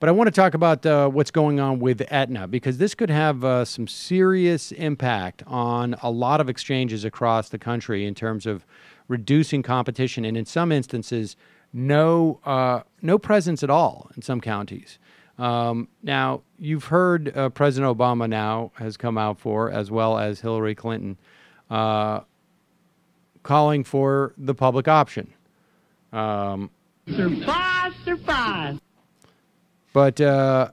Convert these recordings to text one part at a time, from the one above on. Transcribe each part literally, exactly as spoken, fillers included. But I want to talk about uh, what's going on with Aetna, because this could have uh, some serious impact on a lot of exchanges across the country in terms of reducing competition and, in some instances, no, uh, no presence at all in some counties. Um, now, you've heard uh, President Obama now has come out for, as well as Hillary Clinton, uh, calling for the public option. Um, surprise, surprise. But uh,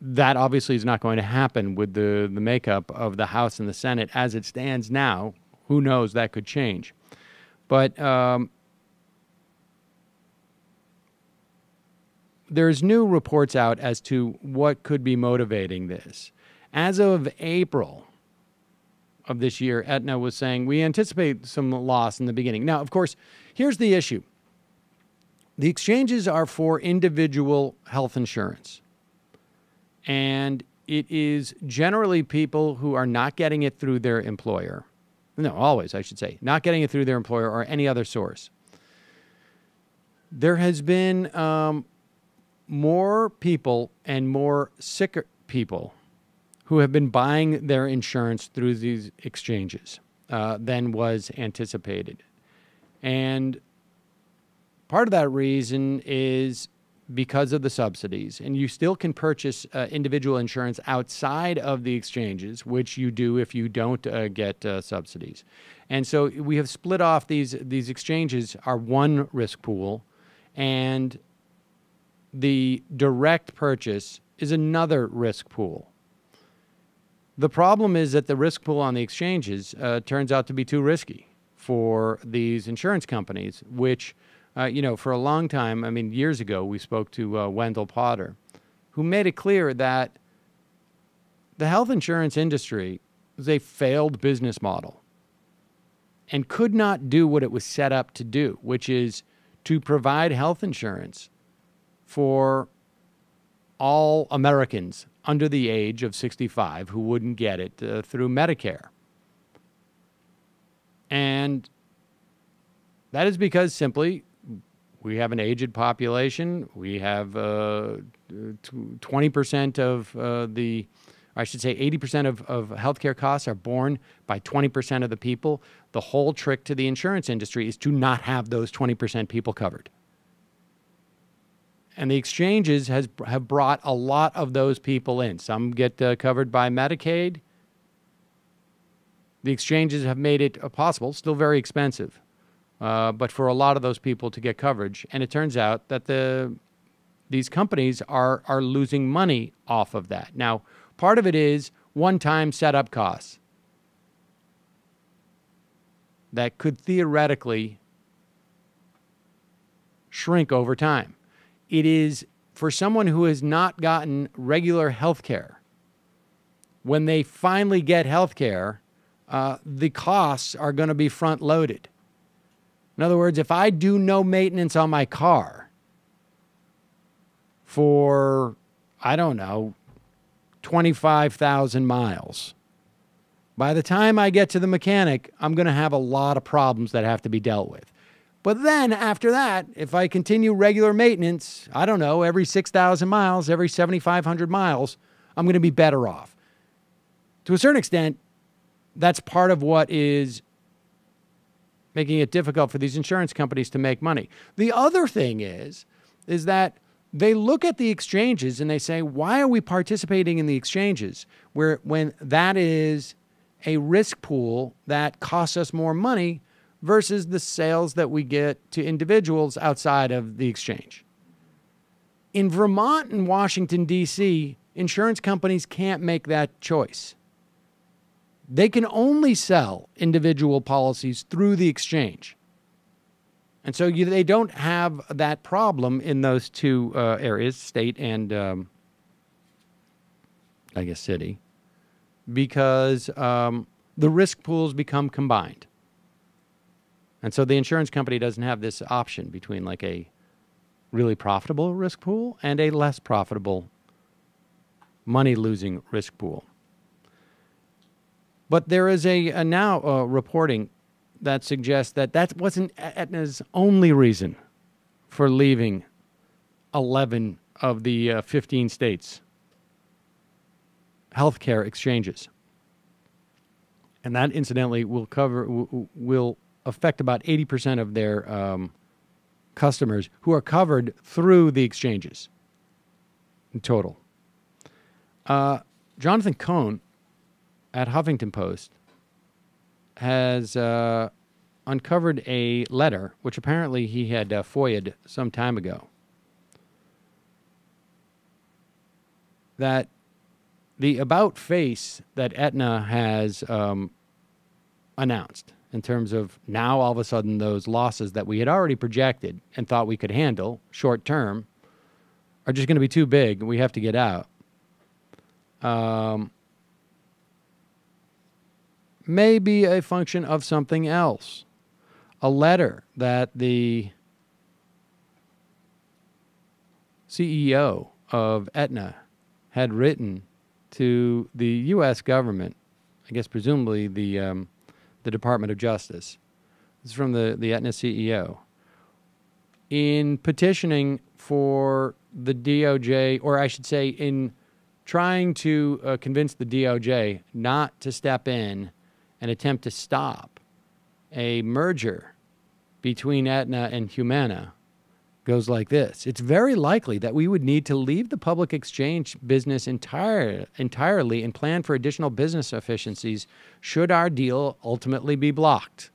that obviously is not going to happen with the, the makeup of the House and the Senate as it stands now. Who knows? That could change. But um, there's new reports out as to what could be motivating this. As of April of this year, Aetna was saying, we anticipate some loss in the beginning. Now, of course, here's the issue. The exchanges are for individual health insurance, and it is generally people who are not getting it through their employer. No, always, I should say, not getting it through their employer or any other source. There has been um, more people and more sicker people who have been buying their insurance through these exchanges uh, than was anticipated. And part of that reason is because of the subsidies, and you still can purchase uh, individual insurance outside of the exchanges, which you do if you don't uh, get uh, subsidies. And so we have split off these, these exchanges are one risk pool, and the direct purchase is another risk pool. The problem is that the risk pool on the exchanges uh, turns out to be too risky for these insurance companies, which... Uh, you know, for a long time, I mean, years ago, we spoke to uh, Wendell Potter, who made it clear that the health insurance industry was a failed business model and could not do what it was set up to do, which is to provide health insurance for all Americans under the age of sixty-five who wouldn't get it uh, through Medicare. And that is because simply... we have an aged population. We have uh, twenty percent of uh, the, I should say eighty percent of, of healthcare costs are borne by twenty percent of the people. The whole trick to the insurance industry is to not have those twenty percent people covered. And the exchanges has, have brought a lot of those people in. Some get uh, covered by Medicaid. The exchanges have made it uh, possible, still very expensive. Uh, but for a lot of those people to get coverage. And it turns out that the these companies are, are losing money off of that. Now, part of it is one-time setup costs that could theoretically shrink over time. It is for someone who has not gotten regular health care, when they finally get health care, uh, the costs are going to be front-loaded. In other words, if I do no maintenance on my car for, I don't know, twenty-five thousand miles, by the time I get to the mechanic, I'm going to have a lot of problems that have to be dealt with. But then after that, if I continue regular maintenance, I don't know, every six thousand miles, every seventy-five hundred miles, I'm going to be better off. To a certain extent, that's part of what is making it difficult for these insurance companies to make money. The other thing is, is that they look at the exchanges and they say, why are we participating in the exchanges where, when that is a risk pool that costs us more money versus the sales that we get to individuals outside of the exchange? In Vermont and Washington, D C, insurance companies can't make that choice. They can only sell individual policies through the exchange. And so you, they don't have that problem in those two uh, areas, state and, um, I guess, city, because um, the risk pools become combined. And so the insurance company doesn't have this option between like a really profitable risk pool and a less profitable money-losing risk pool. But there is a, a now uh, reporting that suggests that that wasn't Aetna's only reason for leaving eleven of the uh, fifteen states' healthcare exchanges. And that, incidentally, will cover will affect about eighty percent of their um, customers who are covered through the exchanges in total. Uh, Jonathan Cohn at Huffington Post has uh, uncovered a letter, which apparently he had uh, FOIA'd some time ago, that the about face that Aetna has um, announced in terms of now all of a sudden those losses that we had already projected and thought we could handle short term are just going to be too big and we have to get out. Um, may be a function of something else. A letter that the C E O of Aetna had written to the U S government, I guess presumably the, um, the Department of Justice. This is from the, the Aetna C E O. In petitioning for the D O J, or I should say in trying to uh, convince the D O J not to step in and attempt to stop a merger between Aetna and Humana, goes like this. It's very likely that we would need to leave the public exchange business entire, entirely and plan for additional business efficiencies should our deal ultimately be blocked.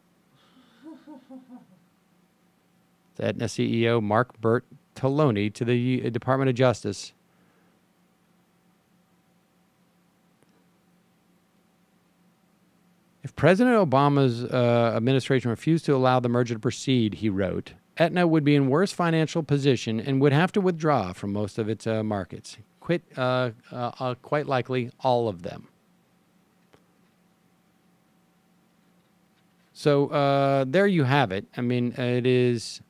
Aetna C E O Mark Bertolini to the Department of Justice. If President Obama's uh, administration refused to allow the merger to proceed, he wrote, Aetna would be in worse financial position and would have to withdraw from most of its uh, markets, quit uh, uh, uh, quite likely all of them. So uh, there you have it. I mean, it is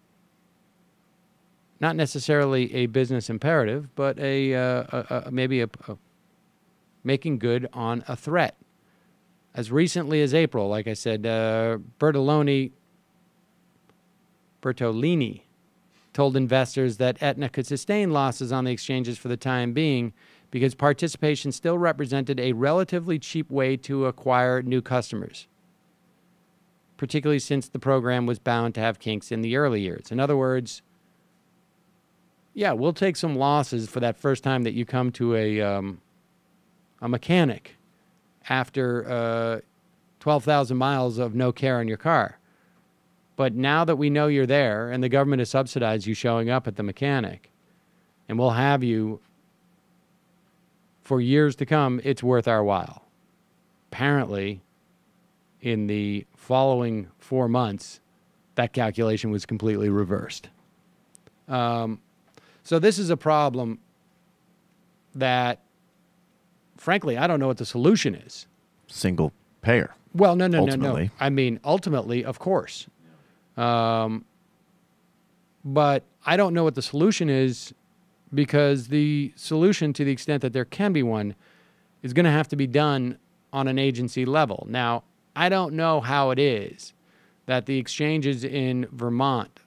not necessarily a business imperative, but a, uh, a, a maybe a, a making good on a threat. As recently as April, like I said, uh, Bertolini, Bertolini told investors that Aetna could sustain losses on the exchanges for the time being because participation still represented a relatively cheap way to acquire new customers, particularly since the program was bound to have kinks in the early years. In other words, yeah, we'll take some losses for that first time that you come to a, um, a mechanic after uh, twelve thousand miles of no care on your car. But now that we know you're there and the government has subsidized you showing up at the mechanic and we'll have you for years to come, it's worth our while. Apparently, in the following four months, that calculation was completely reversed. Um, so this is a problem that, frankly, I don't know what the solution is. Single payer. Well, no, no, ultimately. no, no. I mean, ultimately, of course. Um, but I don't know what the solution is, because the solution, to the extent that there can be one, is going to have to be done on an agency level. Now, I don't know how it is that the exchanges in Vermont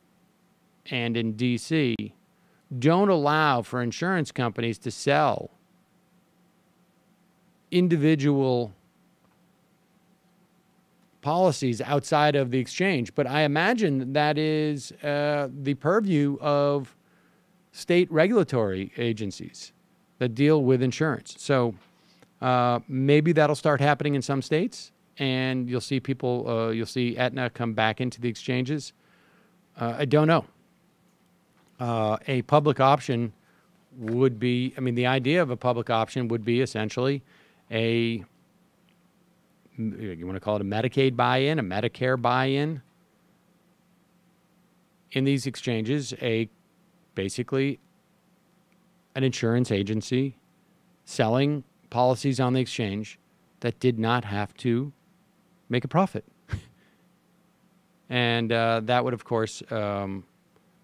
and in D C don't allow for insurance companies to sell individual policies outside of the exchange, but I imagine that is uh, the purview of state regulatory agencies that deal with insurance. So uh, maybe that'll start happening in some states, and you'll see people, uh, you'll see Aetna come back into the exchanges. Uh, I don't know. Uh, a public option would be, I mean, the idea of a public option would be essentially a, you want to call it a Medicaid buy-in, a Medicare buy-in, in these exchanges, a basically an insurance agency selling policies on the exchange that did not have to make a profit. And uh, that would, of course, um,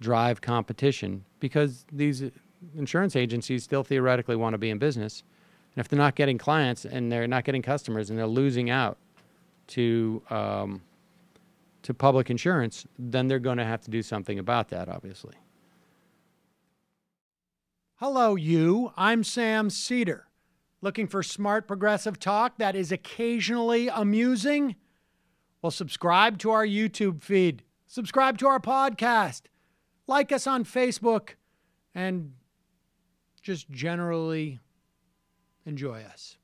drive competition, because these insurance agencies still theoretically want to be in business. And if they're not getting clients and they're not getting customers and they're losing out to um, to public insurance, then they're going to have to do something about that, obviously. Hello, you. I'm Sam Seder. Looking for smart, progressive talk that is occasionally amusing? Well, subscribe to our YouTube feed. Subscribe to our podcast. Like us on Facebook. And just generally enjoy us.